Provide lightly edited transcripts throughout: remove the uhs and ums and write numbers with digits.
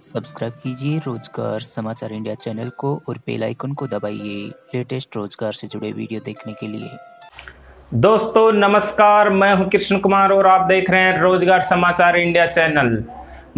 Subscribe कीजिए रोजगार समाचार इंडिया चैनल को और बेल आइकन को दबाइए लेटेस्ट रोजगार से जुड़े वीडियो देखने के लिए। दोस्तों नमस्कार, मैं हूं कृष्ण कुमार और आप देख रहे हैं रोजगार समाचार इंडिया चैनल।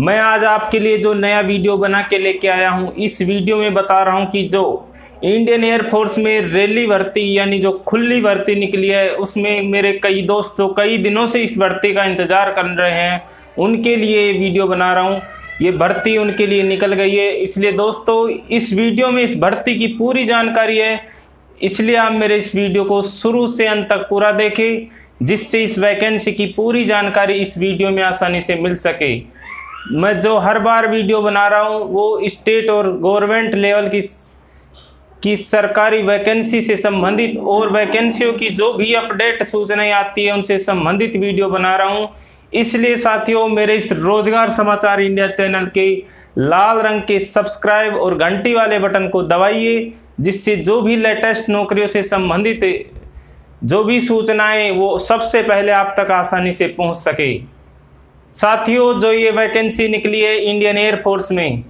मैं आज आपके लिए जो नया वीडियो बना के लेके आया हूं, इस वीडियो में बता रहा हूं कि जो इंडियन एयरफोर्स में रैली भर्ती यानी जो खुली भर्ती निकली है, उसमें मेरे कई दोस्त जो कई दिनों से इस भर्ती का इंतज़ार कर रहे हैं, उनके लिए वीडियो बना रहा हूँ। ये भर्ती उनके लिए निकल गई है, इसलिए दोस्तों इस वीडियो में इस भर्ती की पूरी जानकारी है, इसलिए आप मेरे इस वीडियो को शुरू से अंत तक पूरा देखें, जिससे इस वैकेंसी की पूरी जानकारी इस वीडियो में आसानी से मिल सके। मैं जो हर बार वीडियो बना रहा हूँ वो स्टेट और गवर्नमेंट लेवल की सरकारी वैकेंसी से संबंधित और वैकेंसियों की जो भी अपडेट सूचनाएँ आती है, उनसे संबंधित वीडियो बना रहा हूँ। इसलिए साथियों मेरे इस रोजगार समाचार इंडिया चैनल के लाल रंग के सब्सक्राइब और घंटी वाले बटन को दबाइए, जिससे जो भी लेटेस्ट नौकरियों से संबंधित जो भी सूचनाएं वो सबसे पहले आप तक आसानी से पहुंच सके। साथियों जो ये वैकेंसी निकली है इंडियन एयरफोर्स में,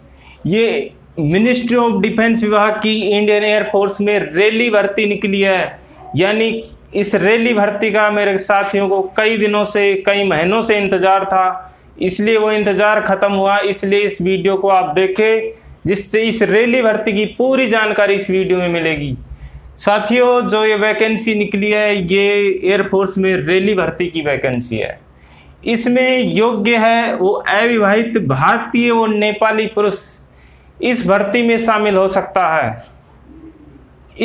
ये मिनिस्ट्री ऑफ डिफेंस विभाग की इंडियन एयरफोर्स में रैली भर्ती निकली है। यानी इस रैली भर्ती का मेरे साथियों को कई दिनों से कई महीनों से इंतज़ार था, इसलिए वो इंतज़ार ख़त्म हुआ। इसलिए इस वीडियो को आप देखें, जिससे इस रैली भर्ती की पूरी जानकारी इस वीडियो में मिलेगी। साथियों जो ये वैकेंसी निकली है, ये एयरफोर्स में रैली भर्ती की वैकेंसी है। इसमें योग्य है वो अविवाहित भारतीय और नेपाली पुरुष इस भर्ती में शामिल हो सकता है।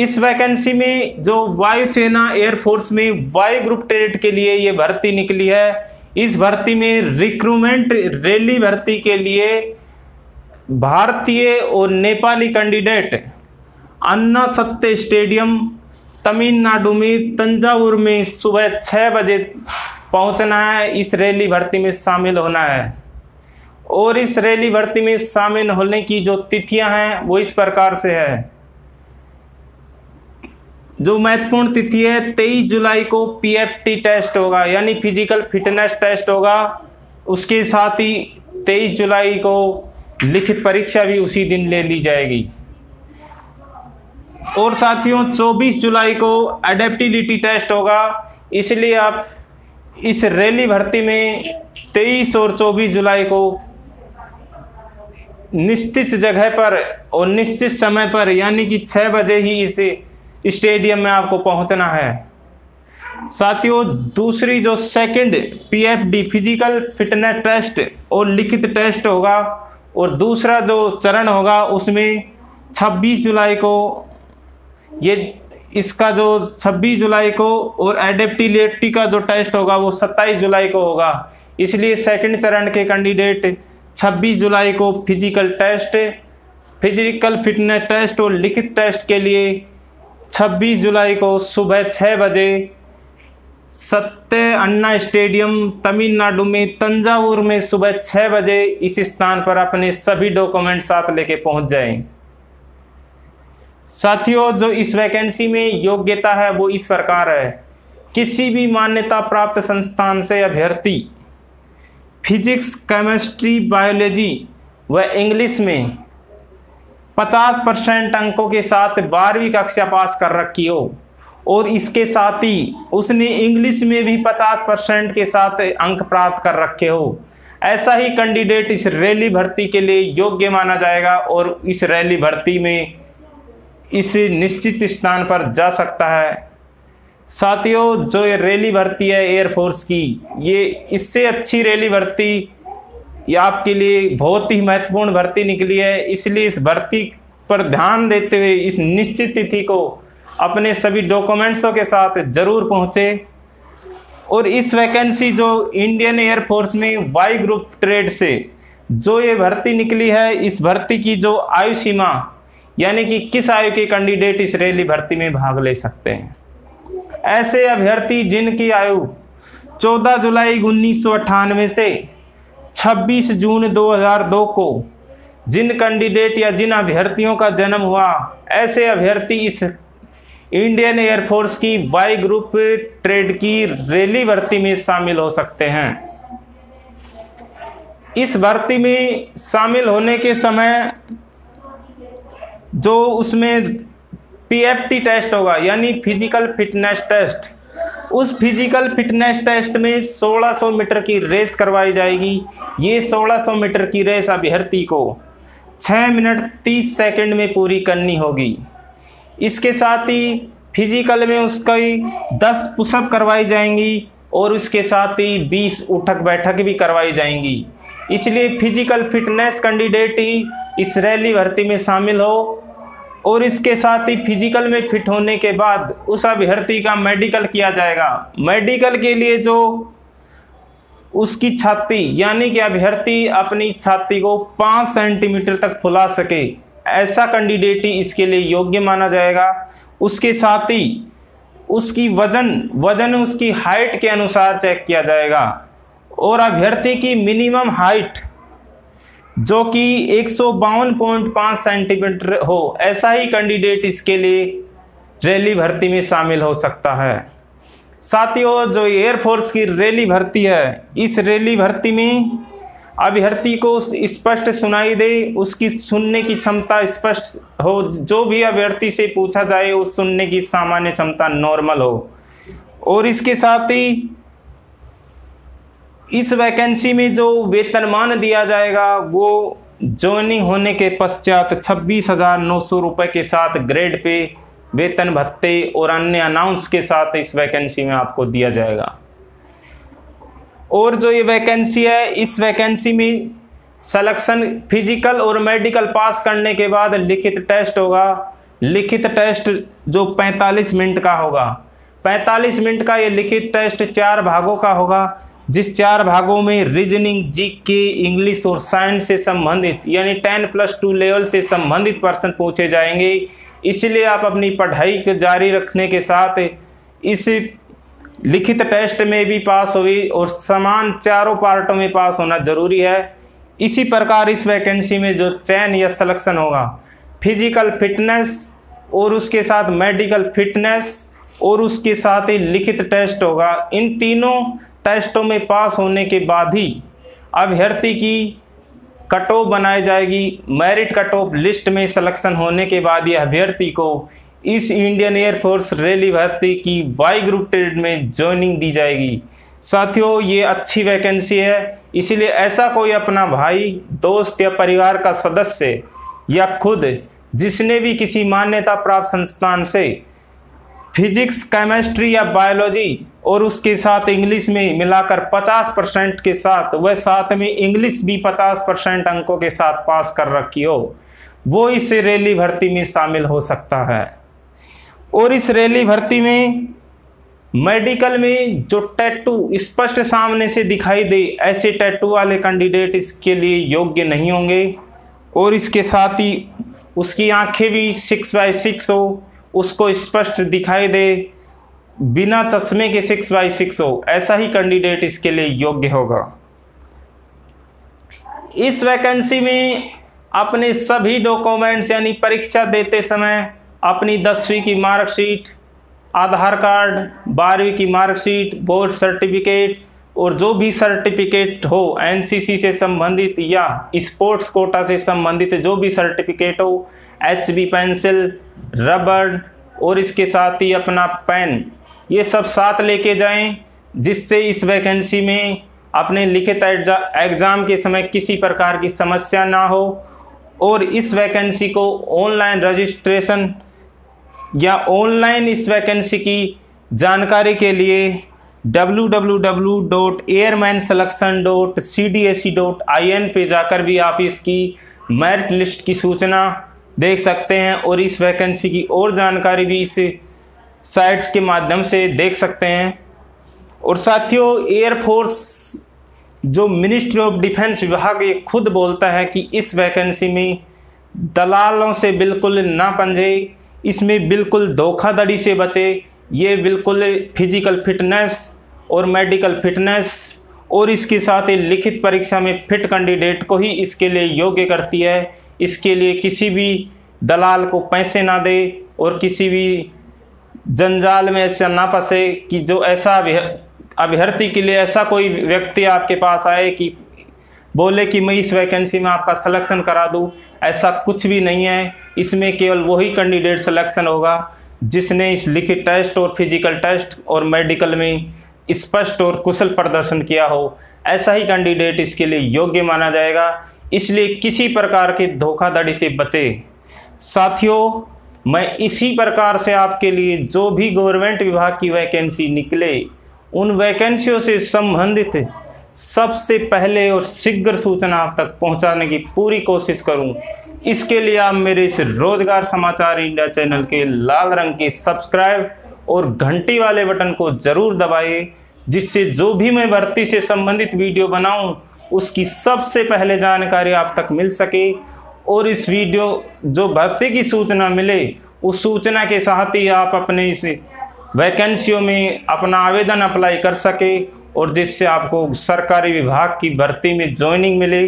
इस वैकेंसी में जो वायुसेना एयरफोर्स में वाई ग्रुप टेरेट के लिए ये भर्ती निकली है, इस भर्ती में रिक्रूटमेंट रैली भर्ती के लिए भारतीय और नेपाली कैंडिडेट अन्ना सत्य स्टेडियम तमिलनाडु में तंजावुर में सुबह 6 बजे पहुंचना है, इस रैली भर्ती में शामिल होना है। और इस रैली भर्ती में शामिल होने की जो तिथियां हैं वो इस प्रकार से है। जो महत्वपूर्ण तिथि है 23 जुलाई को पीएफटी टेस्ट होगा, यानी फिजिकल फिटनेस टेस्ट होगा। उसके साथ ही 23 जुलाई को लिखित परीक्षा भी उसी दिन ले ली जाएगी। और साथियों 24 जुलाई को एडेप्टिबिलिटी टेस्ट होगा। इसलिए आप इस रैली भर्ती में 23 और 24 जुलाई को निश्चित जगह पर और निश्चित समय पर यानी कि 6 बजे ही इसे स्टेडियम में आपको पहुंचना है। साथियों दूसरी जो second PFD physical fitness test और लिखित टेस्ट होगा, और दूसरा जो चरण होगा उसमें 26 जुलाई को ये इसका जो 26 जुलाई को और एडेप्टिबिलिटी का जो टेस्ट होगा वो 27 जुलाई को होगा। इसलिए सेकंड चरण के कैंडिडेट 26 जुलाई को physical test physical fitness test और लिखित टेस्ट के लिए 26 जुलाई को सुबह 6 बजे सत्य अन्ना स्टेडियम तमिलनाडु में तंजावुर में सुबह 6 बजे इस स्थान पर अपने सभी डॉक्यूमेंट साथ लेके पहुंच जाएं। साथियों जो इस वैकेंसी में योग्यता है वो इस प्रकार है। किसी भी मान्यता प्राप्त संस्थान से अभ्यर्थी फिजिक्स केमिस्ट्री बायोलॉजी व इंग्लिश में 50% अंकों के साथ 12वीं कक्षा पास कर रखी हो, और इसके साथ ही उसने इंग्लिश में भी 50% के साथ अंक प्राप्त कर रखे हो, ऐसा ही कैंडिडेट इस रैली भर्ती के लिए योग्य माना जाएगा और इस रैली भर्ती में इस निश्चित स्थान पर जा सकता है। साथियों जो ये रैली भर्ती है एयरफोर्स की, ये इससे अच्छी रैली भर्ती ये आपके लिए बहुत ही महत्वपूर्ण भर्ती निकली है। इसलिए इस भर्ती पर ध्यान देते हुए इस निश्चित तिथि को अपने सभी डॉक्यूमेंट्सों के साथ जरूर पहुँचे। और इस वैकेंसी जो इंडियन एयरफोर्स में वाई ग्रुप ट्रेड से जो ये भर्ती निकली है, इस भर्ती की जो आयु सीमा यानी कि किस आयु के कैंडिडेट इस रैली भर्ती में भाग ले सकते हैं, ऐसे अभ्यर्थी जिनकी आयु 14 जुलाई 1998 से 26 जून 2002 को जिन कैंडिडेट या जिन अभ्यर्थियों का जन्म हुआ, ऐसे अभ्यर्थी इस इंडियन एयरफोर्स की वाई ग्रुप ट्रेड की रैली भर्ती में शामिल हो सकते हैं। इस भर्ती में शामिल होने के समय जो उसमें पीएफटी टेस्ट होगा यानी फिजिकल फिटनेस टेस्ट, उस फिजिकल फिटनेस टेस्ट में 1600 मीटर की रेस करवाई जाएगी। ये 1600 मीटर की रेस अभ्यर्थी को 6 मिनट 30 सेकंड में पूरी करनी होगी। इसके साथ ही फिजिकल में उसका 10 पुशअप करवाई जाएंगी और उसके साथ ही 20 उठक बैठक भी करवाई जाएंगी। इसलिए फिजिकल फिटनेस कैंडिडेट ही इस रैली भर्ती में शामिल हो और इसके साथ ही फिजिकल में फिट होने के बाद उस अभ्यर्थी का मेडिकल किया जाएगा। मेडिकल के लिए जो उसकी छाती यानी कि अभ्यर्थी अपनी छाती को 5 सेंटीमीटर तक फुला सके, ऐसा कैंडिडेट ही इसके लिए योग्य माना जाएगा। उसके साथ ही उसकी वजन उसकी हाइट के अनुसार चेक किया जाएगा और अभ्यर्थी की मिनिमम हाइट जो कि 152.5 सेंटीमीटर हो, ऐसा ही कैंडिडेट इसके लिए रैली भर्ती में शामिल हो सकता है। साथियों, जो एयरफोर्स की रैली भर्ती है, इस रैली भर्ती में अभ्यर्थी को स्पष्ट सुनाई दे, उसकी सुनने की क्षमता स्पष्ट हो। जो भी अभ्यर्थी से पूछा जाए उस सुनने की सामान्य क्षमता नॉर्मल हो। और इसके साथ ही इस वैकेंसी में जो वेतनमान दिया जाएगा वो ज्वाइनिंग होने के पश्चात 26,900 रुपये के साथ ग्रेड पे, वेतन भत्ते और अन्य अनाउंस के साथ इस वैकेंसी में आपको दिया जाएगा। और जो ये वैकेंसी है, इस वैकेंसी में सिलेक्शन फिजिकल और मेडिकल पास करने के बाद लिखित टेस्ट होगा। लिखित टेस्ट जो 45 मिनट का होगा, 45 मिनट का ये लिखित टेस्ट 4 भागों का होगा, जिस 4 भागों में रीजनिंग, जीके, इंग्लिश और साइंस से संबंधित यानी 10+2 लेवल से संबंधित प्रश्न पूछे जाएंगे। इसलिए आप अपनी पढ़ाई को जारी रखने के साथ इस लिखित टेस्ट में भी पास हुई और समान चारों पार्टों में पास होना जरूरी है। इसी प्रकार इस वैकेंसी में जो चयन या सिलेक्शन होगा, फिजिकल फिटनेस और उसके साथ मेडिकल फिटनेस और उसके साथ ही लिखित टेस्ट होगा। इन तीनों टेस्टों में पास होने के बाद ही अभ्यर्थी की कट ऑफ बनाई जाएगी। मेरिट कट ऑफ लिस्ट में सिलेक्शन होने के बाद यह अभ्यर्थी को इस इंडियन एयरफोर्स रैली भर्ती की Y ग्रुप ट्रेड में ज्वाइनिंग दी जाएगी। साथियों, ये अच्छी वैकेंसी है, इसीलिए ऐसा कोई अपना भाई, दोस्त या परिवार का सदस्य या खुद जिसने भी किसी मान्यता प्राप्त संस्थान से फिजिक्स, केमिस्ट्री या बायोलॉजी और उसके साथ इंग्लिश में मिलाकर 50% के साथ वह साथ में इंग्लिश भी 50% अंकों के साथ पास कर रखी हो, वो इस रैली भर्ती में शामिल हो सकता है। और इस रैली भर्ती में मेडिकल में जो टैटू स्पष्ट सामने से दिखाई दे, ऐसे टैटू वाले कैंडिडेट इसके लिए योग्य नहीं होंगे। और इसके साथ ही उसकी आंखें भी 6x6 हो, उसको स्पष्ट दिखाई दे, बिना चश्मे के 6x6 हो, ऐसा ही कैंडिडेट इसके लिए योग्य होगा। इस वैकेंसी में अपने सभी डॉक्यूमेंट्स यानी परीक्षा देते समय अपनी 10वीं की मार्कशीट, आधार कार्ड, 12वीं की मार्कशीट, बोर्ड सर्टिफिकेट और जो भी सर्टिफिकेट हो एनसीसी से संबंधित या स्पोर्ट्स कोटा से संबंधित जो भी सर्टिफिकेट हो, HB पेंसिल, रबड़ और इसके साथ ही अपना पेन, ये सब साथ लेके जाएं, जिससे इस वैकेंसी में अपने लिखित एग्ज़ाम के समय किसी प्रकार की समस्या ना हो। और इस वैकेंसी को ऑनलाइन रजिस्ट्रेशन या ऑनलाइन इस वैकेंसी की जानकारी के लिए www.airmanselection.cdac.in पे जाकर भी आप इसकी मेरिट लिस्ट की सूचना देख सकते हैं और इस वैकेंसी की और जानकारी भी इस साइट्स के माध्यम से देख सकते हैं। और साथियों, एयरफोर्स जो मिनिस्ट्री ऑफ डिफेंस विभाग, ये खुद बोलता है कि इस वैकेंसी में दलालों से बिल्कुल ना पंजे, इसमें बिल्कुल धोखाधड़ी से बचे। ये बिल्कुल फिजिकल फिटनेस और मेडिकल फिटनेस और इसके साथ ही लिखित परीक्षा में फिट कैंडिडेट को ही इसके लिए योग्य करती है। इसके लिए किसी भी दलाल को पैसे ना दे और किसी भी जंजाल में ऐसा ना फंसे कि जो ऐसा अभ्यर्थी के लिए ऐसा कोई व्यक्ति आपके पास आए कि बोले कि मैं इस वैकेंसी में आपका सिलेक्शन करा दूं, ऐसा कुछ भी नहीं है। इसमें केवल वही कैंडिडेट सिलेक्शन होगा जिसने इस लिखित टेस्ट और फिजिकल टेस्ट और मेडिकल में स्पष्ट और कुशल प्रदर्शन किया हो। ऐसा ही कैंडिडेट इसके लिए योग्य माना जाएगा, इसलिए किसी प्रकार के धोखाधड़ी से बचें। साथियों, मैं इसी प्रकार से आपके लिए जो भी गवर्नमेंट विभाग की वैकेंसी निकले, उन वैकेंसियों से संबंधित सबसे पहले और शीघ्र सूचना आप तक पहुंचाने की पूरी कोशिश करूं। इसके लिए आप मेरे इस रोजगार समाचार इंडिया चैनल के लाल रंग के सब्सक्राइब और घंटी वाले बटन को जरूर दबाइए, जिससे जो भी मैं भर्ती से संबंधित वीडियो बनाऊं उसकी सबसे पहले जानकारी आप तक मिल सके और इस वीडियो जो भर्ती की सूचना मिले उस सूचना के साथ ही आप अपने इस वैकेंसियों में अपना आवेदन अप्लाई कर सके और जिससे आपको सरकारी विभाग की भर्ती में ज्वाइनिंग मिले।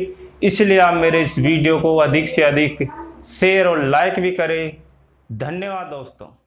इसलिए आप मेरे इस वीडियो को अधिक से अधिक शेयर और लाइक भी करें। धन्यवाद दोस्तों।